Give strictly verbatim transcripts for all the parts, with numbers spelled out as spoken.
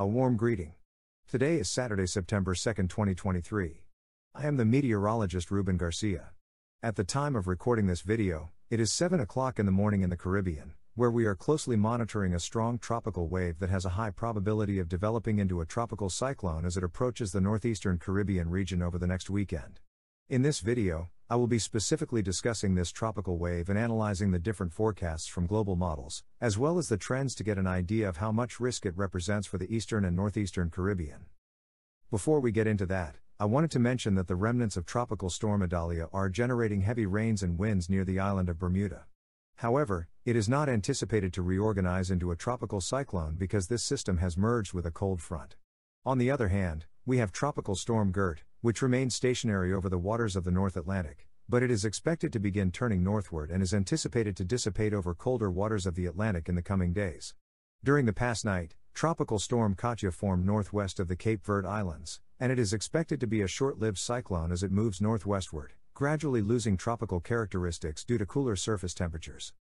A warm greeting. Today is Saturday, September second, twenty twenty-three. I am the meteorologist Ruben Garcia. At the time of recording this video, it is seven o'clock in the morning in the Caribbean, where we are closely monitoring a strong tropical wave that has a high probability of developing into a tropical cyclone as it approaches the northeastern Caribbean region over the next weekend. In this video, I will be specifically discussing this tropical wave and analyzing the different forecasts from global models, as well as the trends to get an idea of how much risk it represents for the eastern and northeastern Caribbean. Before we get into that, I wanted to mention that the remnants of Tropical Storm Idalia are generating heavy rains and winds near the island of Bermuda. However, it is not anticipated to reorganize into a tropical cyclone because this system has merged with a cold front. On the other hand, we have Tropical Storm Gert, which remains stationary over the waters of the North Atlantic, but it is expected to begin turning northward and is anticipated to dissipate over colder waters of the Atlantic in the coming days. During the past night, Tropical Storm Katya formed northwest of the Cape Verde Islands, and it is expected to be a short-lived cyclone as it moves northwestward, gradually losing tropical characteristics due to cooler surface temperatures.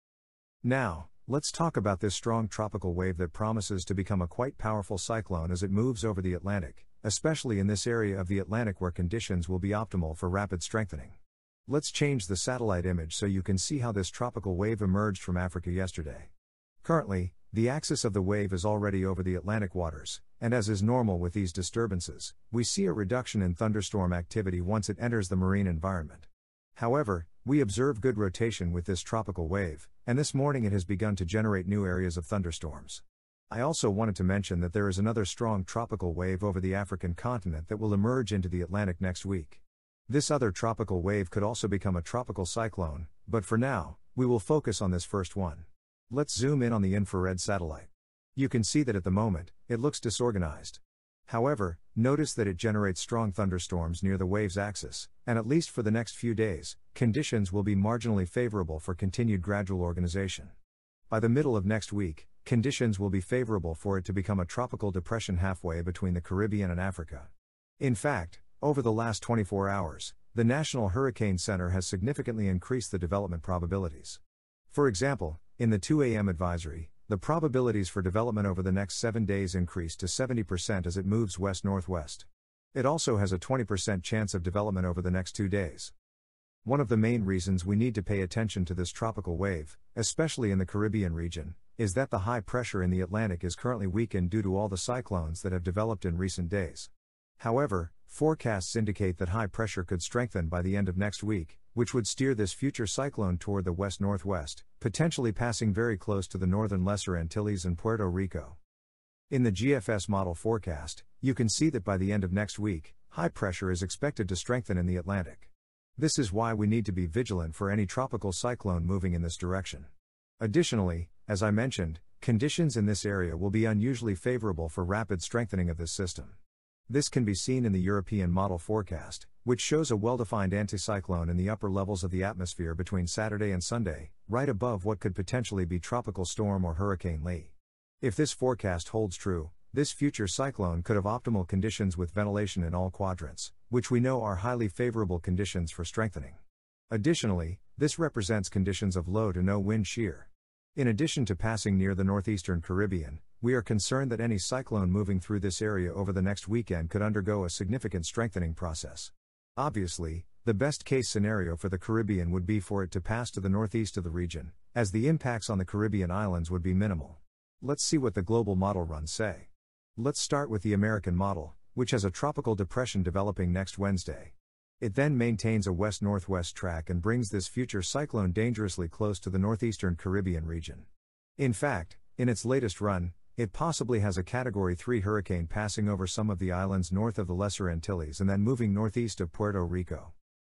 Now, let's talk about this strong tropical wave that promises to become a quite powerful cyclone as it moves over the Atlantic, especially in this area of the Atlantic where conditions will be optimal for rapid strengthening. Let's change the satellite image so you can see how this tropical wave emerged from Africa yesterday. Currently, the axis of the wave is already over the Atlantic waters, and as is normal with these disturbances, we see a reduction in thunderstorm activity once it enters the marine environment. However, we observe good rotation with this tropical wave, and this morning it has begun to generate new areas of thunderstorms. I also wanted to mention that there is another strong tropical wave over the African continent that will emerge into the Atlantic next week. This other tropical wave could also become a tropical cyclone, but for now, we will focus on this first one. Let's zoom in on the infrared satellite. You can see that at the moment, it looks disorganized. However, notice that it generates strong thunderstorms near the wave's axis, and at least for the next few days, conditions will be marginally favorable for continued gradual organization. By the middle of next week, conditions will be favorable for it to become a tropical depression halfway between the Caribbean and Africa. In fact, over the last twenty-four hours, the National Hurricane Center has significantly increased the development probabilities. For example, in the two A M advisory, the probabilities for development over the next seven days increased to seventy percent as it moves west-northwest. It also has a twenty percent chance of development over the next two days. One of the main reasons we need to pay attention to this tropical wave, especially in the Caribbean region, is that the high pressure in the Atlantic is currently weakened due to all the cyclones that have developed in recent days. However, forecasts indicate that high pressure could strengthen by the end of next week, which would steer this future cyclone toward the west-northwest, potentially passing very close to the northern Lesser Antilles and Puerto Rico. In the G F S model forecast, you can see that by the end of next week, high pressure is expected to strengthen in the Atlantic. This is why we need to be vigilant for any tropical cyclone moving in this direction. Additionally, as I mentioned, conditions in this area will be unusually favorable for rapid strengthening of this system. This can be seen in the European model forecast, which shows a well-defined anticyclone in the upper levels of the atmosphere between Saturday and Sunday, right above what could potentially be Tropical Storm or Hurricane Lee. If this forecast holds true, this future cyclone could have optimal conditions with ventilation in all quadrants, which we know are highly favorable conditions for strengthening. Additionally, this represents conditions of low to no wind shear. In addition to passing near the northeastern Caribbean, we are concerned that any cyclone moving through this area over the next weekend could undergo a significant strengthening process. Obviously, the best-case scenario for the Caribbean would be for it to pass to the northeast of the region, as the impacts on the Caribbean islands would be minimal. Let's see what the global model runs say. Let's start with the American model, which has a tropical depression developing next Wednesday. It then maintains a west-northwest track and brings this future cyclone dangerously close to the northeastern Caribbean region. In fact, in its latest run, it possibly has a Category three hurricane passing over some of the islands north of the Lesser Antilles and then moving northeast of Puerto Rico.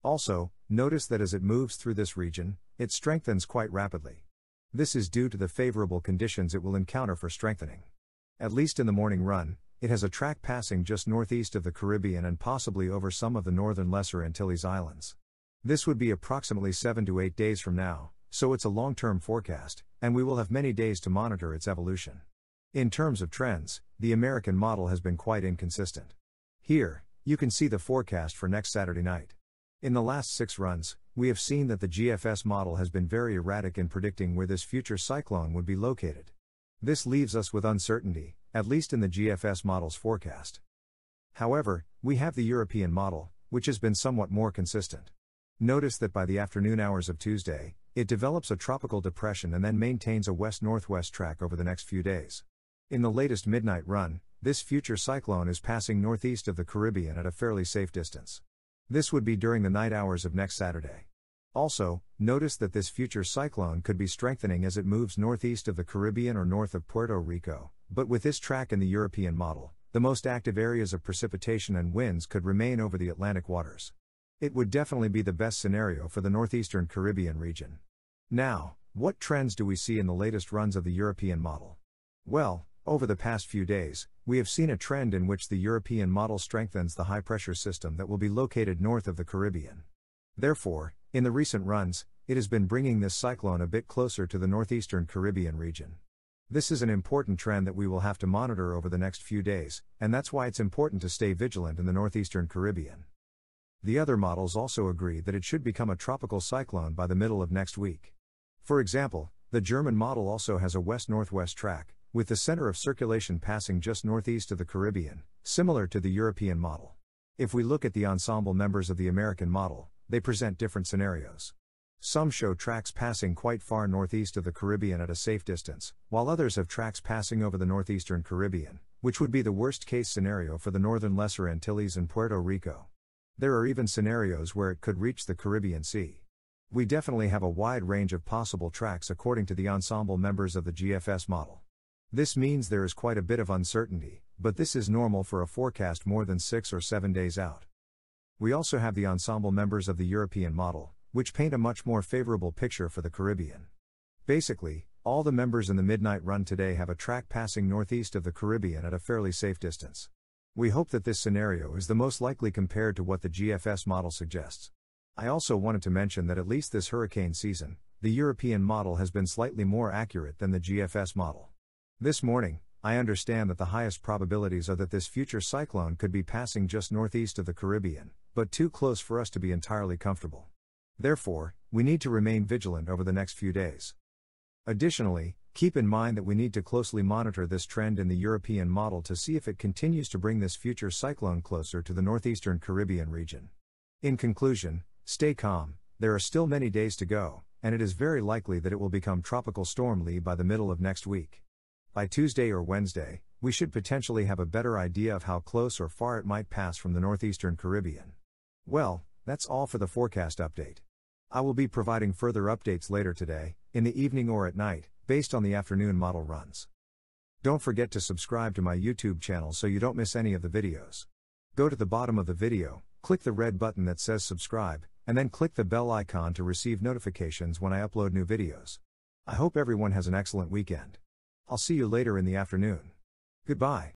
Also, notice that as it moves through this region, it strengthens quite rapidly. This is due to the favorable conditions it will encounter for strengthening. At least in the morning run, it has a track passing just northeast of the Caribbean and possibly over some of the northern Lesser Antilles Islands. This would be approximately seven to eight days from now, so it's a long-term forecast, and we will have many days to monitor its evolution. In terms of trends, the American model has been quite inconsistent. Here, you can see the forecast for next Saturday night. In the last six runs, we have seen that the G F S model has been very erratic in predicting where this future cyclone would be located. This leaves us with uncertainty, at least in the G F S model's forecast. However, we have the European model, which has been somewhat more consistent. Notice that by the afternoon hours of Tuesday, it develops a tropical depression and then maintains a west-northwest track over the next few days. In the latest midnight run, this future cyclone is passing northeast of the Caribbean at a fairly safe distance. This would be during the night hours of next Saturday. Also, notice that this future cyclone could be strengthening as it moves northeast of the Caribbean or north of Puerto Rico, but with this track in the European model, the most active areas of precipitation and winds could remain over the Atlantic waters. It would definitely be the best scenario for the northeastern Caribbean region. Now, what trends do we see in the latest runs of the European model? Well, over the past few days, we have seen a trend in which the European model strengthens the high-pressure system that will be located north of the Caribbean. Therefore, in the recent runs, it has been bringing this cyclone a bit closer to the northeastern Caribbean region. This is an important trend that we will have to monitor over the next few days, and that's why it's important to stay vigilant in the northeastern Caribbean. The other models also agree that it should become a tropical cyclone by the middle of next week. For example, the German model also has a west-northwest track, with the center of circulation passing just northeast of the Caribbean, similar to the European model. If we look at the ensemble members of the American model, they present different scenarios. Some show tracks passing quite far northeast of the Caribbean at a safe distance, while others have tracks passing over the northeastern Caribbean, which would be the worst-case scenario for the northern Lesser Antilles and Puerto Rico. There are even scenarios where it could reach the Caribbean Sea. We definitely have a wide range of possible tracks according to the ensemble members of the G F S model. This means there is quite a bit of uncertainty, but this is normal for a forecast more than six or seven days out. We also have the ensemble members of the European model, which paint a much more favorable picture for the Caribbean. Basically, all the members in the midnight run today have a track passing northeast of the Caribbean at a fairly safe distance. We hope that this scenario is the most likely compared to what the G F S model suggests. I also wanted to mention that at least this hurricane season, the European model has been slightly more accurate than the G F S model. This morning, I understand that the highest probabilities are that this future cyclone could be passing just northeast of the Caribbean, but too close for us to be entirely comfortable. Therefore, we need to remain vigilant over the next few days. Additionally, keep in mind that we need to closely monitor this trend in the European model to see if it continues to bring this future cyclone closer to the northeastern Caribbean region. In conclusion, stay calm, there are still many days to go, and it is very likely that it will become Tropical Storm Lee by the middle of next week. By Tuesday or Wednesday, we should potentially have a better idea of how close or far it might pass from the northeastern Caribbean. Well, that's all for the forecast update. I will be providing further updates later today, in the evening or at night, based on the afternoon model runs. Don't forget to subscribe to my YouTube channel so you don't miss any of the videos. Go to the bottom of the video, click the red button that says subscribe, and then click the bell icon to receive notifications when I upload new videos. I hope everyone has an excellent weekend. I'll see you later in the afternoon. Goodbye.